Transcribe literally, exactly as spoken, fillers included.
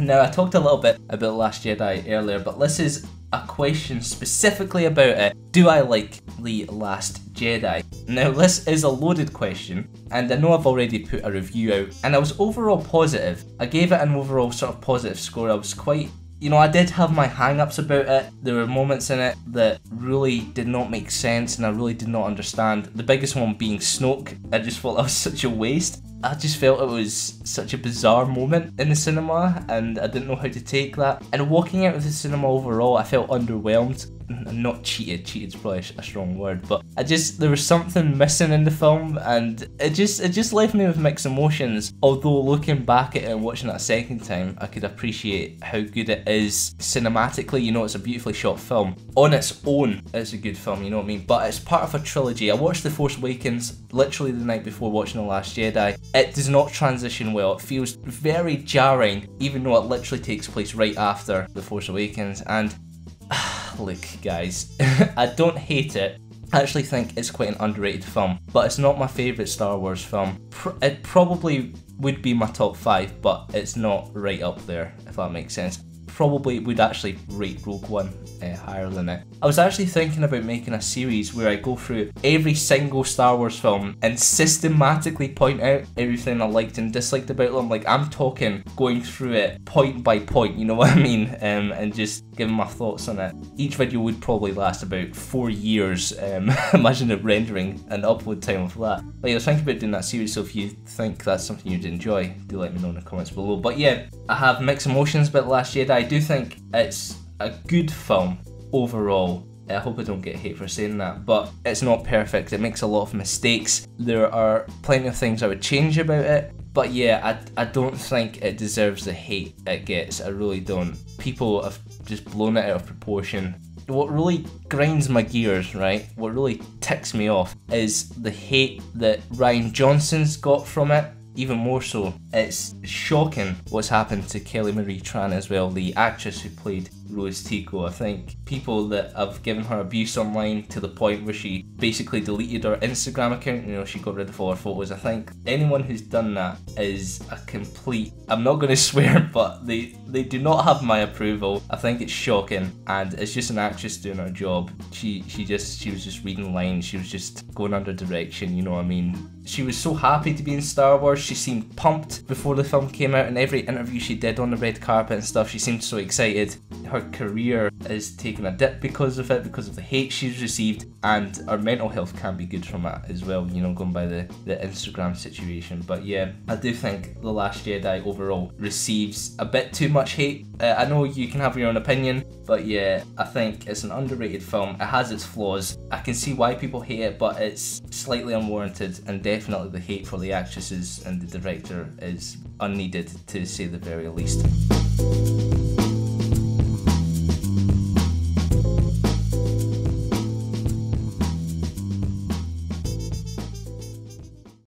Now, I talked a little bit about The Last Jedi earlier, but this is a question specifically about it. Do I like The Last Jedi? Now, this is a loaded question, and I know I've already put a review out, and I was overall positive. I gave it an overall sort of positive score. I was quite, you know, I did have my hang-ups about it. There were moments in it that really did not make sense, and I really did not understand. The biggest one being Snoke. I just thought that was such a waste. I just felt it was such a bizarre moment in the cinema, and I didn't know how to take that. And walking out of the cinema overall, I felt underwhelmed. I'm not cheated, cheated's probably a strong word, but I just, there was something missing in the film, and it just, it just left me with mixed emotions. Although looking back at it and watching it a second time, I could appreciate how good it is cinematically. You know, it's a beautifully shot film. On its own, it's a good film, you know what I mean? But it's part of a trilogy. I watched The Force Awakens literally the night before watching The Last Jedi. It does not transition well. It feels very jarring, even though it literally takes place right after The Force Awakens. And look, guys, I don't hate it. I actually think it's quite an underrated film, but it's not my favourite Star Wars film. Pr it probably would be my top five, but it's not right up there, if that makes sense. Probably would actually rate Rogue One uh, higher than it. I was actually thinking about making a series where I go through every single Star Wars film and systematically point out everything I liked and disliked about them. Like, I'm talking going through it point by point, you know what I mean? Um, and just giving my thoughts on it. Each video would probably last about four years. Um, imagine the rendering and upload time of that. But yeah, I was thinking about doing that series, so if you think that's something you'd enjoy, do let me know in the comments below. But yeah, I have mixed emotions about The Last Jedi. I do think it's a good film overall. I hope I don't get hate for saying that, but it's not perfect. It makes a lot of mistakes. There are plenty of things I would change about it, but yeah, I, I don't think it deserves the hate it gets. I really don't. People have just blown it out of proportion. What really grinds my gears, right, what really ticks me off is the hate that Rian Johnson's got from it. Even more so, it's shocking what's happened to Kelly Marie Tran as well, the actress who played Rose Tico. I think people that have given her abuse online to the point where she basically deleted her Instagram account, you know, she got rid of all her photos. I think anyone who's done that is a complete, I'm not going to swear, but they, they do not have my approval. I think it's shocking, and it's just an actress doing her job. She, she, just, she was just reading lines, she was just going under direction, you know what I mean? She was so happy to be in Star Wars. She seemed pumped before the film came out, and every interview she did on the red carpet and stuff, she seemed so excited. Her career is taking a dip because of it, because of the hate she's received, and her mental health can be good from it as well, you know, going by the, the Instagram situation. But yeah, I do think The Last Jedi overall receives a bit too much hate. Uh, I know you can have your own opinion, but yeah, I think it's an underrated film. It has its flaws. I can see why people hate it, but it's slightly unwarranted, and definitely the hate for the actresses and the director is unneeded, to say the very least.